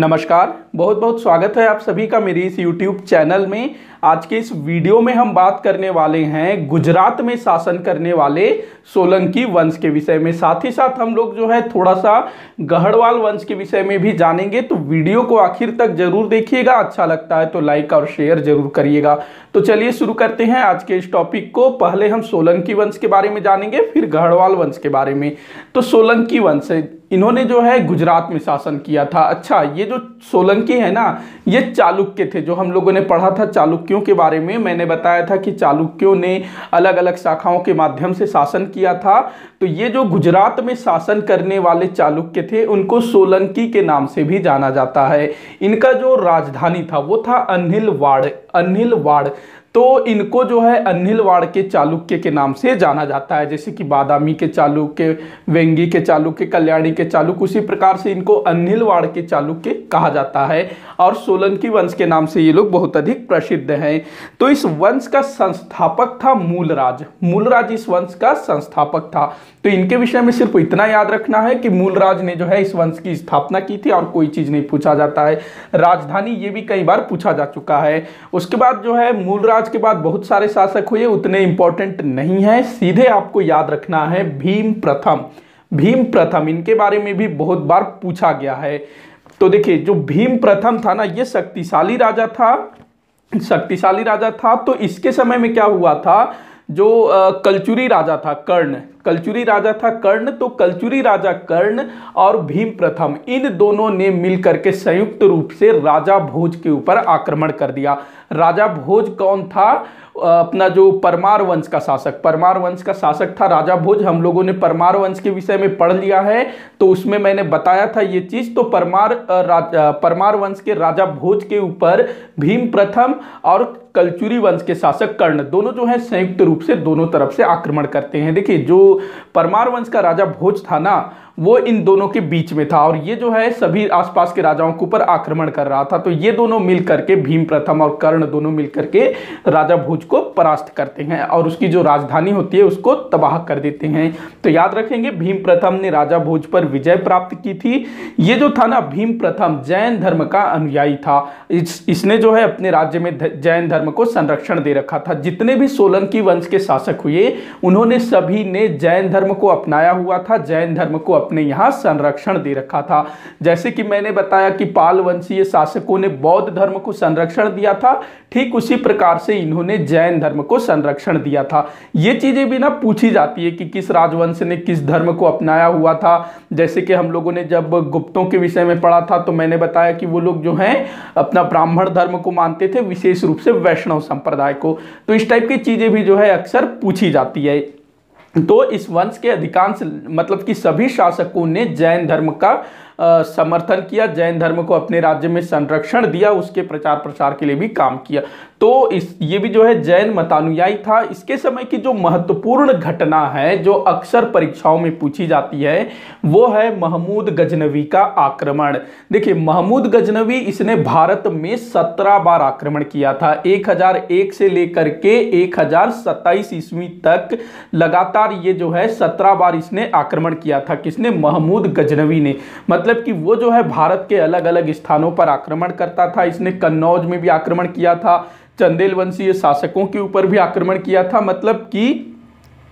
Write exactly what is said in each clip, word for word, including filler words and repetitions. नमस्कार, बहुत बहुत स्वागत है आप सभी का मेरी इस YouTube चैनल में। आज के इस वीडियो में हम बात करने वाले हैं गुजरात में शासन करने वाले सोलंकी वंश के विषय में। साथ ही साथ हम लोग जो है थोड़ा सा गढ़वाल वंश के विषय में भी जानेंगे, तो वीडियो को आखिर तक जरूर देखिएगा। अच्छा लगता है तो लाइक और शेयर जरूर करिएगा। तो चलिए शुरू करते हैं आज के इस टॉपिक को। पहले हम सोलंकी वंश के बारे में जानेंगे, फिर गढ़वाल वंश के बारे में। तो सोलंकी वंश, इन्होंने जो है गुजरात में शासन किया था। अच्छा, ये जो सोलंकी है ना, ये चालुक्य थे। जो हम लोगों ने पढ़ा था चालुक्यों के बारे में, मैंने बताया था कि चालुक्यों ने अलग अलग शाखाओं के माध्यम से शासन किया था। तो ये जो गुजरात में शासन करने वाले चालुक्य थे, उनको सोलंकी के नाम से भी जाना जाता है। इनका जो राजधानी था वो था अन्हिलवाड़। अन्हिलवाड़ तो इनको जो है अन्हिलवाड़ के चालुक्य के नाम से जाना जाता है। जैसे कि बादामी के चालुक्य, वेंगी के चालुक्य, कल्याणी के चालुक्य, उसी प्रकार से इनको अन्हिलवाड़ के चालुक्य कहा जाता है। और सोलंकी वंश के नाम से ये लोग बहुत अधिक प्रसिद्ध हैं। तो इस वंश का संस्थापक था मूलराज। मूलराज इस वंश का संस्थापक था। तो इनके विषय में सिर्फ इतना याद रखना है कि मूलराज ने जो है इस वंश की स्थापना की थी, और कोई चीज़ नहीं पूछा जाता है। राजधानी ये भी कई बार पूछा जा चुका है। उसके बाद जो है मूलराज के बाद बहुत सारे शासक हुए, उतने इंपॉर्टेंट नहीं है। सीधे आपको याद रखना है भीम प्रथम। भीम प्रथम, इनके बारे में भी बहुत बार पूछा गया है। तो देखिए, जो भीम प्रथम था ना, ये शक्तिशाली राजा था। शक्तिशाली राजा था तो इसके समय में क्या हुआ था, जो कल्चुरी राजा था कर्ण, कल्चुरी राजा था कर्ण तो कल्चुरी राजा कर्ण और भीम प्रथम, इन दोनों ने मिलकर के संयुक्त रूप से राजा भोज के ऊपर आक्रमण कर दिया। राजा भोज कौन था? अपना जो परमार वंश का शासक, परमार वंश का शासक था राजा भोज। हम लोगों ने परमार वंश के विषय में पढ़ लिया है, तो उसमें मैंने बताया था ये चीज़। तो परमार राजा, परमार वंश के राजा भोज के ऊपर भीम प्रथम और कल्चुरी वंश के शासक कर्ण, दोनों जो है संयुक्त रूप से दोनों तरफ से आक्रमण करते हैं। देखिए, जो परमार वंश का राजा भोज था ना, वो इन दोनों के बीच में था, और ये जो है सभी आसपास के राजाओं के ऊपर आक्रमण कर रहा था। तो ये दोनों मिलकर के, भीम प्रथम और कर्ण दोनों मिलकर के राजा भोज को परास्त करते हैं और उसकी जो राजधानी होती है उसको तबाह कर देते हैं। तो याद रखेंगे, भीम प्रथम ने राजा भोज पर विजय प्राप्त की थी। ये जो था ना भीम प्रथम, जैन धर्म का अनुयायी था। इस, इसने जो है अपने राज्य में जैन धर्म को संरक्षण दे रखा था। जितने भी सोलंकी वंश के शासक हुए, उन्होंने सभी ने जैन धर्म को अपनाया हुआ था, जैन धर्म को अपने यहाँ संरक्षण दे रखा था। जैसे कि मैंने बताया कि पाल वंशीय शासकों ने बौद्ध धर्म को संरक्षण दिया था, ठीक उसी प्रकार से इन्होंने जैन धर्म को संरक्षण दिया था। ये चीजें भी ना पूछी जाती है कि किस राजवंश ने किस धर्म को अपनाया हुआ था। जैसे कि हम लोगों ने जब गुप्तों के विषय में पढ़ा था, तो मैंने बताया कि वो लोग जो हैं अपना ब्राह्मण धर्म को मानते थे, विशेष रूप से वैष्णव संप्रदाय को। तो इस टाइप की चीजें भी जो है अक्सर पूछी जाती है। तो इस वंश के अधिकांश, मतलब कि सभी शासकों ने जैन धर्म का आ, समर्थन किया, जैन धर्म को अपने राज्य में संरक्षण दिया, उसके प्रचार प्रसार के लिए भी काम किया। तो इस ये भी जो है जैन मतानुयायी था। इसके समय की जो महत्वपूर्ण घटना है, जो अक्सर परीक्षाओं में पूछी जाती है, वो है महमूद गजनवी का आक्रमण। देखिए, महमूद गजनवी, इसने भारत में सत्रह बार आक्रमण किया था। एक हजार एक से लेकर के एक हजार सत्ताईस ईस्वी तक लगातार ये जो है सत्रह बार इसने आक्रमण किया था। किसने? महमूद गजनवी ने। मतलब कि वो जो है भारत के अलग अलग स्थानों पर आक्रमण करता था। इसने कन्नौज में भी आक्रमण किया था, चंदेल वंशीय शासकों के ऊपर भी आक्रमण किया था। मतलब कि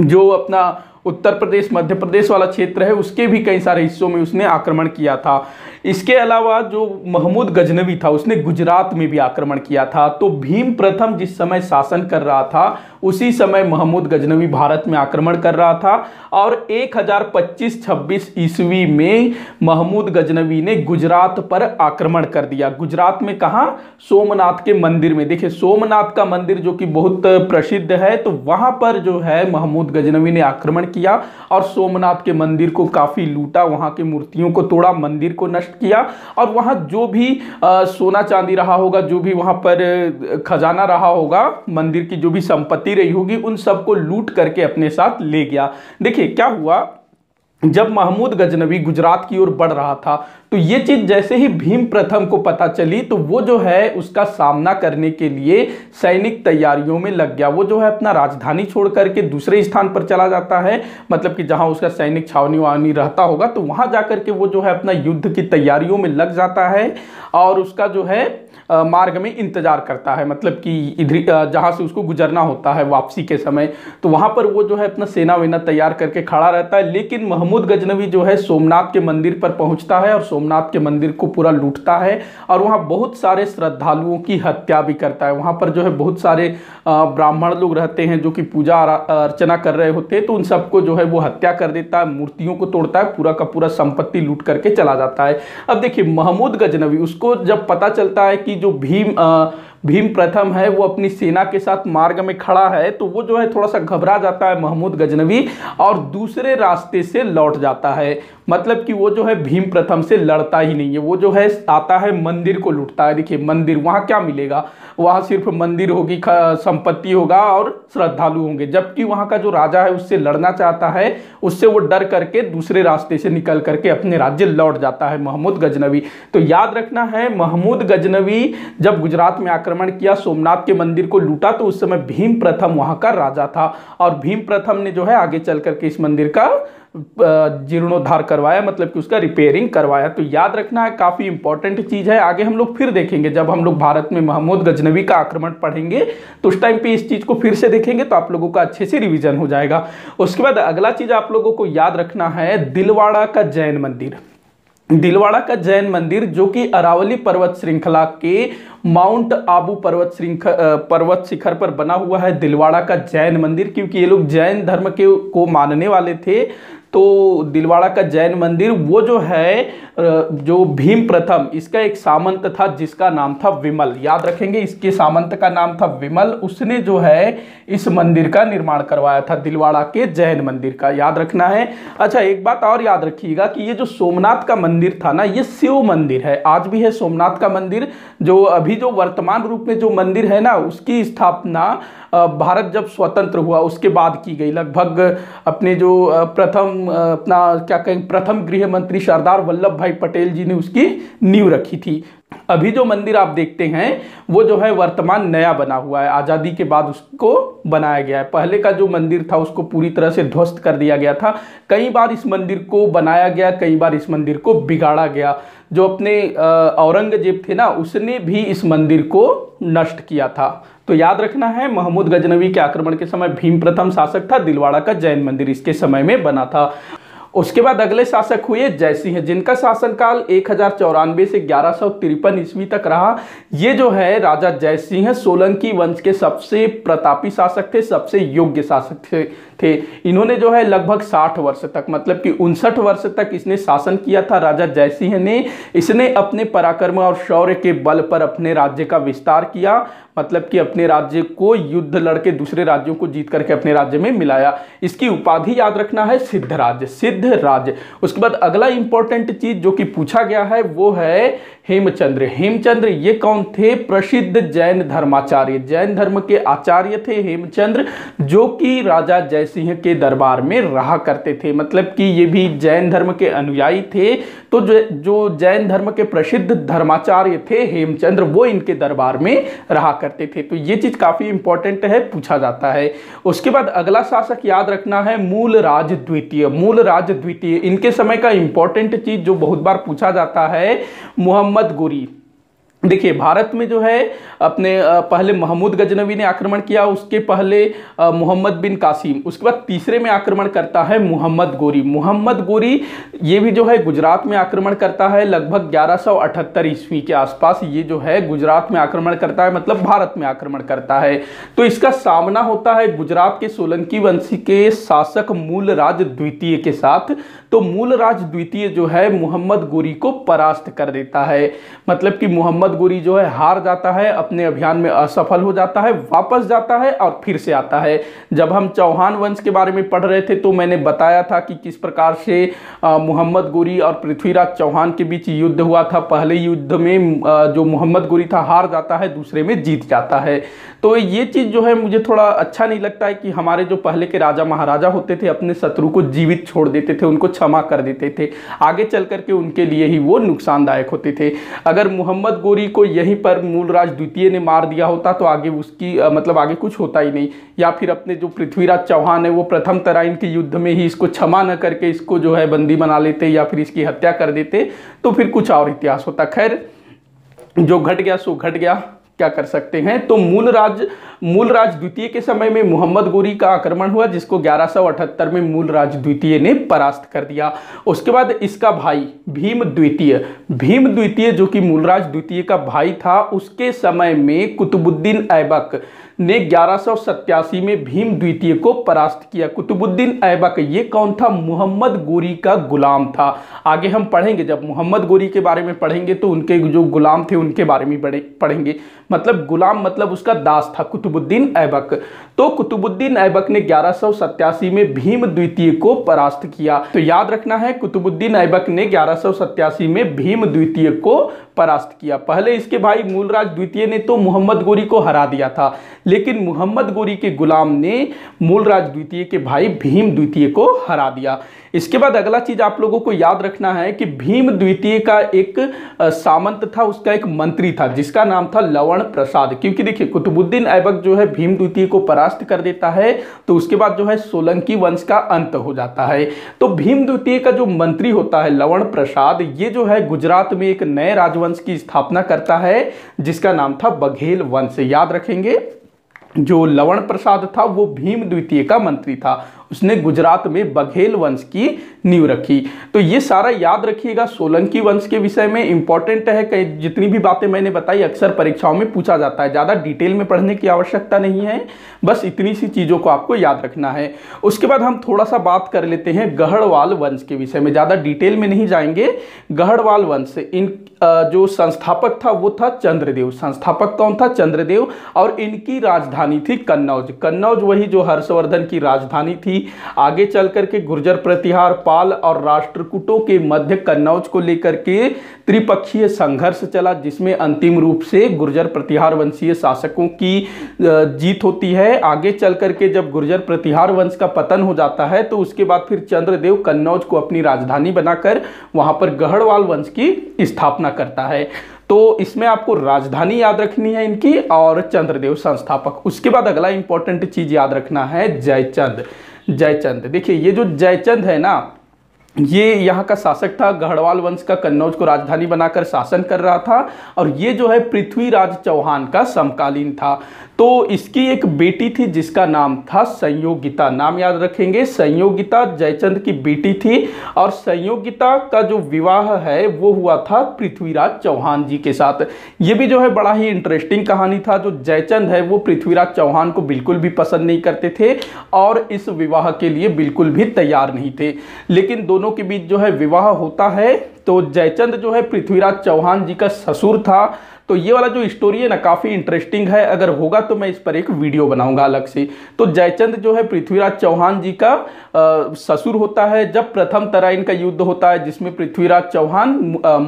जो अपना उत्तर प्रदेश, मध्य प्रदेश वाला क्षेत्र है, उसके भी कई सारे हिस्सों में उसने आक्रमण किया था। इसके अलावा जो महमूद गजनवी था, उसने गुजरात में भी आक्रमण किया था। तो भीम प्रथम जिस समय शासन कर रहा था, उसी समय महमूद गजनवी भारत में आक्रमण कर रहा था। और एक हजार पच्चीस छब्बीस ईस्वी में महमूद गजनवी ने गुजरात पर आक्रमण कर दिया। गुजरात में कहाँ? सोमनाथ के मंदिर में। देखिए, सोमनाथ का मंदिर जो कि बहुत प्रसिद्ध है, तो वहाँ पर जो है महमूद गजनवी ने आक्रमण किया और सोमनाथ के मंदिर को काफी लूटा, वहां के मूर्तियों को तोड़ा, मंदिर को नष्ट किया। और वहां जो भी आ, सोना चांदी रहा होगा, जो भी वहां पर खजाना रहा होगा, मंदिर की जो भी संपत्ति रही होगी, उन सबको लूट करके अपने साथ ले गया। देखिए क्या हुआ, जब महमूद गजनवी गुजरात की ओर बढ़ रहा था तो ये चीज जैसे ही भीम प्रथम को पता चली तो वो जो है उसका सामना करने के लिए सैनिक तैयारियों में लग गया। वो जो है अपना राजधानी छोड़ करके दूसरे स्थान पर चला जाता है, मतलब कि जहां उसका सैनिक छावनी वावनी रहता होगा तो वहां जाकर के वो जो है अपना युद्ध की तैयारियों में लग जाता है और उसका जो है मार्ग में इंतजार करता है, मतलब कि इधर जहाँ से उसको गुजरना होता है वापसी के समय, तो वहाँ पर वो जो है अपना सेना वेना तैयार करके खड़ा रहता है। लेकिन महमूद गजनवी जो है सोमनाथ के मंदिर पर पहुँचता है और सोमनाथ के मंदिर को पूरा लूटता है और वहाँ बहुत सारे श्रद्धालुओं की हत्या भी करता है। वहाँ पर जो है बहुत सारे ब्राह्मण लोग रहते हैं जो कि पूजा अर्चना कर रहे होते हैं, तो उन सबको जो है वो हत्या कर देता है, मूर्तियों को तोड़ता है, पूरा का पूरा संपत्ति लूट करके चला जाता है। अब देखिए महमूद गजनवी उसको जब पता चलता है कि जो भीम आ, भीम प्रथम है वो अपनी सेना के साथ मार्ग में खड़ा है तो वो जो है थोड़ा सा घबरा जाता है महमूद गजनवी और दूसरे रास्ते से लौट जाता है, मतलब कि वो जो है भीम प्रथम से लड़ता ही नहीं है। वो जो है आता है मंदिर को लूटता है। देखिए मंदिर, वहाँ क्या मिलेगा, वहाँ सिर्फ मंदिर होगी, संपत्ति होगा और श्रद्धालु होंगे, जबकि वहाँ का जो राजा है उससे लड़ना चाहता है, उससे वो डर करके दूसरे रास्ते से निकल करके अपने राज्य लौट जाता है महमूद गजनवी। तो याद रखना है महमूद गजनवी जब गुजरात में आक्रमण किया, सोमनाथ के मंदिर को लूटा, तो उस समय भीम प्रथम वहाँ का राजा था और भीम प्रथम ने जो है आगे चल करके इस मंदिर का जीर्णोद्धार करवाया, मतलब कि उसका रिपेयरिंग करवाया। तो याद रखना है, काफ़ी इंपॉर्टेंट चीज़ है। आगे हम लोग फिर देखेंगे, जब हम लोग भारत में महमूद गजनवी का आक्रमण पढ़ेंगे तो उस टाइम पे इस चीज़ को फिर से देखेंगे तो आप लोगों का अच्छे से रिवीजन हो जाएगा। उसके बाद अगला चीज़ आप लोगों को याद रखना है दिलवाड़ा का जैन मंदिर। दिलवाड़ा का जैन मंदिर जो कि अरावली पर्वत श्रृंखला के माउंट आबू पर्वत श्रृंखला पर्वत शिखर पर बना हुआ है दिलवाड़ा का जैन मंदिर, क्योंकि ये लोग जैन धर्म के को मानने वाले थे। तो दिलवाड़ा का जैन मंदिर वो जो है जो भीम प्रथम, इसका एक सामंत था जिसका नाम था विमल, याद रखेंगे इसके सामंत का नाम था विमल, उसने जो है इस मंदिर का निर्माण करवाया था दिलवाड़ा के जैन मंदिर का, याद रखना है। अच्छा एक बात और याद रखिएगा कि ये जो सोमनाथ का मंदिर था ना, ये शिव मंदिर है, आज भी है सोमनाथ का मंदिर, जो अभी जो वर्तमान रूप में जो मंदिर है ना उसकी स्थापना भारत जब स्वतंत्र हुआ उसके बाद की गई, लगभग अपने जो प्रथम अपना क्या कहें प्रथम गृह मंत्री सरदार वल्लभ भाई पटेल जी ने उसकी नींव रखी थी। अभी जो मंदिर आप देखते हैं वो जो है वर्तमान नया बना हुआ है, आज़ादी के बाद उसको बनाया गया है। पहले का जो मंदिर था उसको पूरी तरह से ध्वस्त कर दिया गया था। कई बार इस मंदिर को बनाया गया, कई बार इस मंदिर को बिगाड़ा गया। जो अपने औरंगजेब थे ना उसने भी इस मंदिर को नष्ट किया था। तो याद रखना है महमूद गजनवी के आक्रमण के समय भीम प्रथम शासक था, दिलवाड़ा का जैन मंदिर इसके समय में बना था। उसके बाद अगले शासक हुए जयसिंह, जिनका शासनकाल एक हज़ार चौरानवे से ग्यारह सौ तिरपन ईस्वी तक रहा। ये जो है राजा जयसिंह सोलंकी वंश के सबसे प्रतापी शासक थे, सबसे योग्य शासक थे थे इन्होंने जो है लगभग साठ वर्ष तक, मतलब कि उनसठ वर्ष तक इसने शासन किया था। राजा जयसिंह ने इसने अपने पराक्रम और शौर्य के बल पर अपने राज्य का विस्तार किया, मतलब कि अपने राज्य को युद्ध लड़के दूसरे राज्यों को जीत करके अपने राज्य में मिलाया। इसकी उपाधि याद रखना है सिद्ध राज, सिद्ध राज। उसके बाद अगला इंपॉर्टेंट चीज जो कि पूछा गया है वो है हेमचंद्र। हेमचंद्र ये कौन थे? प्रसिद्ध जैन धर्माचार्य, जैन धर्म के आचार्य थे हेमचंद्र, जो कि राजा जयसिंह के दरबार में रहा करते थे, मतलब कि ये भी जैन धर्म के अनुयायी थे। तो जो जो जैन धर्म के प्रसिद्ध धर्माचार्य थे हेमचंद्र, वो इनके दरबार में रहा करते थे। तो ये चीज काफी इंपॉर्टेंट है, पूछा जाता है। उसके बाद अगला शासक याद रखना है मूलराज द्वितीय। मूलराज द्वितीय इनके समय का इंपॉर्टेंट चीज जो बहुत बार पूछा जाता है मोहम्मद गोरी। देखिए भारत में जो है अपने पहले महमूद गजनवी ने आक्रमण किया, उसके पहले मोहम्मद बिन कासिम, उसके बाद तीसरे में आक्रमण करता है मोहम्मद गोरी। मोहम्मद गोरी ये भी जो है गुजरात में आक्रमण करता है लगभग ग्यारह सौ अठहत्तर ईस्वी के आसपास, ये जो है गुजरात में आक्रमण करता है, मतलब भारत में आक्रमण करता है। तो इसका सामना होता है गुजरात के सोलंकी वंशी के शासक मूलराज द्वितीय के साथ। तो मूलराज द्वितीय जो है मोहम्मद गोरी को परास्त कर देता है, मतलब कि मोहम्मद मोहम्मद गोरी जो है हार जाता है, अपने अभियान में असफल हो जाता है, वापस जाता है और फिर से आता है। जब हम चौहान वंश के बारे में पढ़ रहे थे तो मैंने बताया था कि किस प्रकार से मोहम्मद गोरी और पृथ्वीराज चौहान के बीच युद्ध हुआ था। पहले युद्ध में जो मोहम्मद गोरी था हार जाता है, दूसरे में जीत जाता है। तो ये चीज़ जो है मुझे थोड़ा अच्छा नहीं लगता है कि हमारे जो पहले के राजा महाराजा होते थे अपने शत्रु को जीवित छोड़ देते थे, उनको क्षमा कर देते थे, आगे चल करके उनके लिए ही वो नुकसानदायक होते थे। अगर मोहम्मद गोरी को यहीं पर मूलराज द्वितीय ने मार दिया होता तो आगे उसकी मतलब आगे कुछ होता ही नहीं। या फिर अपने जो पृथ्वीराज चौहान है वो प्रथम तराइन के युद्ध में ही इसको क्षमा न करके इसको जो है बंदी बना लेते या फिर इसकी हत्या कर देते तो फिर कुछ और इतिहास होता। खैर जो घट गया सो घट गया, क्या कर सकते हैं। तो मूलराज मूलराज द्वितीय के समय में मोहम्मद गोरी का आक्रमण हुआ जिसको ग्यारह सौ अठहत्तर में मूलराज द्वितीय ने परास्त कर दिया। उसके बाद इसका भाई भीम द्वितीय भीम द्वितीय जो कि मूलराज द्वितीय का भाई था, उसके समय में कुतुबुद्दीन ऐबक ने ग्यारह सौ सत्तासी में भीम द्वितीय को परास्त किया। कुतुबुद्दीन ऐबक ये कौन था? मोहम्मद गोरी का गुलाम था। आगे हम पढ़ेंगे, जब मोहम्मद गोरी के बारे में पढ़ेंगे तो उनके जो गुलाम थे उनके बारे में पढ़ेंगे। मतलब गुलाम मतलब उसका दास था कुतुबुद्दीन ऐबक। तो कुतुबुद्दीन ऐबक ने ग्यारह सौ सत्तासी में भीम द्वितीय को परास्त किया। तो याद रखना है, कुतुबुद्दीन ऐबक ने ग्यारह सौ सत्तासी में भीम द्वितीय को परास्त किया। पहले इसके भाई मूलराज द्वितीय ने तो मोहम्मद गोरी को हरा दिया था, लेकिन मोहम्मद गोरी के गुलाम ने मूलराज द्वितीय के भाई भीम द्वितीय को हरा दिया। इसके बाद अगला चीज आप लोगों को याद रखना है कि भीम द्वितीय का एक सामंत था, उसका एक मंत्री था जिसका नाम था लवण प्रसाद। क्योंकि देखिए कुतुबुद्दीन ऐबक जो है भीम द्वितीय को परास्त कर देता है तो उसके बाद जो है सोलंकी वंश का अंत हो जाता है। तो भीम द्वितीय का जो मंत्री होता है लवण प्रसाद, ये जो है गुजरात में एक नए राजवंश की स्थापना करता है जिसका नाम था बघेल वंश। याद रखेंगे जो लवण प्रसाद था वो भीम द्वितीय का मंत्री था, उसने गुजरात में बघेल वंश की नींव रखी। तो ये सारा याद रखिएगा। सोलंकी वंश के विषय में इंपॉर्टेंट है, कई जितनी भी बातें मैंने बताई अक्सर परीक्षाओं में पूछा जाता है, ज़्यादा डिटेल में पढ़ने की आवश्यकता नहीं है, बस इतनी सी चीज़ों को आपको याद रखना है। उसके बाद हम थोड़ा सा बात कर लेते हैं गढ़वाल वंश के विषय में, ज़्यादा डिटेल में नहीं जाएंगे। गढ़वाल वंश इन जो संस्थापक था वो था चंद्रदेव। संस्थापक कौन था? चंद्रदेव। और इनकी राजधानी थी कन्नौज। कन्नौज वही जो हर्षवर्धन की राजधानी थी। आगे चल करके गुर्जर प्रतिहार, पाल और राष्ट्रकूटों के मध्य कन्नौज को लेकर के त्रिपक्षीय संघर्ष चला, जिसमें अंतिम रूप से गुर्जर प्रतिहार वंशीय शासकों की जीत होती है। आगे चल करके जब गुर्जर प्रतिहार वंश का पतन हो जाता है तो उसके बाद फिर चंद्रदेव कन्नौज को अपनी राजधानी बनाकर वहां पर गढ़वाल वंश की स्थापना करता है। तो इसमें आपको राजधानी याद रखनी है इनकी और चंद्रदेव संस्थापक। उसके बाद अगला इंपॉर्टेंट चीज याद रखना है जयचंद। जयचंद देखिए, ये जो जयचंद है ना, ये यहाँ का शासक था, गढ़वाल वंश का, कन्नौज को राजधानी बनाकर शासन कर रहा था। और ये जो है पृथ्वीराज चौहान का समकालीन था। तो इसकी एक बेटी थी जिसका नाम था संयोगिता। नाम याद रखेंगे, संयोगिता जयचंद की बेटी थी। और संयोगिता का जो विवाह है वो हुआ था पृथ्वीराज चौहान जी के साथ। ये भी जो है बड़ा ही इंटरेस्टिंग कहानी था। जो जयचंद है वो पृथ्वीराज चौहान को बिल्कुल भी पसंद नहीं करते थे और इस विवाह के लिए बिल्कुल भी तैयार नहीं थे, लेकिन दोनों के बीच जो है विवाह होता है। तो जयचंद जो है पृथ्वीराज चौहान जी का ससुर था। तो ये वाला जो स्टोरी है ना काफ़ी इंटरेस्टिंग है, अगर होगा तो मैं इस पर एक वीडियो बनाऊंगा अलग से। तो जयचंद जो है पृथ्वीराज चौहान जी का ससुर होता है। जब प्रथम तराइन का युद्ध होता है जिसमें पृथ्वीराज चौहान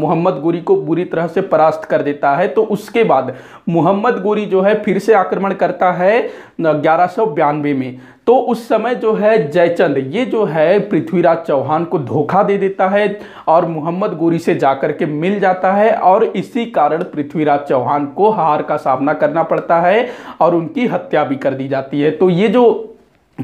मोहम्मद गोरी को बुरी तरह से परास्त कर देता है, तो उसके बाद मोहम्मद गोरी जो है फिर से आक्रमण करता है ग्यारह सौ बयानवे में। तो उस समय जो है जयचंद ये जो है पृथ्वीराज चौहान को धोखा दे देता है और मोहम्मद गोरी से जाकर के मिल जाता है, और इसी कारण पृथ्वीराज चौहान को हार का सामना करना पड़ता है और उनकी हत्या भी कर दी जाती है। तो ये जो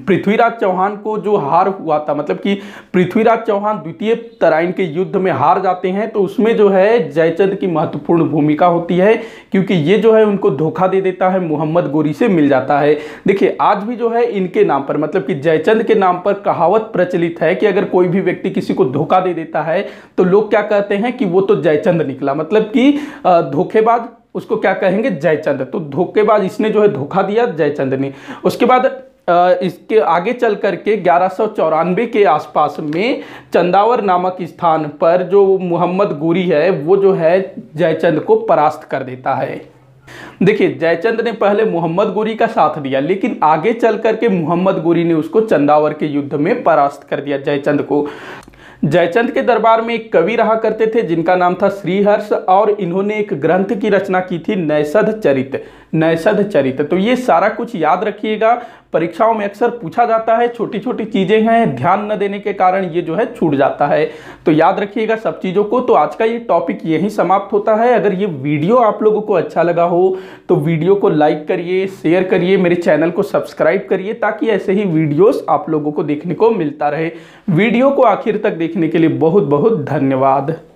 पृथ्वीराज चौहान को जो हार हुआ था, मतलब कि पृथ्वीराज चौहान द्वितीय तराइन के युद्ध में हार जाते हैं, तो उसमें जो है जयचंद की महत्वपूर्ण भूमिका होती है, क्योंकि ये जो है उनको धोखा दे देता है, मोहम्मद गोरी से मिल जाता है। देखिए आज भी जो है इनके नाम पर, मतलब कि जयचंद के नाम पर कहावत प्रचलित है कि अगर कोई भी व्यक्ति किसी को धोखा दे देता है तो लोग क्या कहते हैं कि वो तो जयचंद निकला, मतलब कि धोखेबाज उसको क्या कहेंगे? जयचंद। तो धोखेबाज, इसने जो है धोखा दिया जयचंद ने। उसके बाद इसके आगे चल करके ग्यारह सौ चौरानवे के आसपास में चंदावर नामक स्थान पर जो मोहम्मद गोरी है वो जो है जयचंद को परास्त कर देता है। देखिए, जयचंद ने पहले मोहम्मद गोरी का साथ दिया, लेकिन आगे चल करके मोहम्मद गोरी ने उसको चंदावर के युद्ध में परास्त कर दिया जयचंद को। जयचंद के दरबार में एक कवि रहा करते थे जिनका नाम था श्रीहर्ष, और इन्होंने एक ग्रंथ की रचना की थी नैषध चरित नैषध चरित। तो ये सारा कुछ याद रखिएगा, परीक्षाओं में अक्सर पूछा जाता है, छोटी छोटी चीज़ें हैं, ध्यान न देने के कारण ये जो है छूट जाता है, तो याद रखिएगा सब चीज़ों को। तो आज का ये टॉपिक यहीं समाप्त होता है। अगर ये वीडियो आप लोगों को अच्छा लगा हो तो वीडियो को लाइक करिए, शेयर करिए, मेरे चैनल को सब्सक्राइब करिए, ताकि ऐसे ही वीडियोस आप लोगों को देखने को मिलता रहे। वीडियो को आखिर तक देखने के लिए बहुत बहुत धन्यवाद।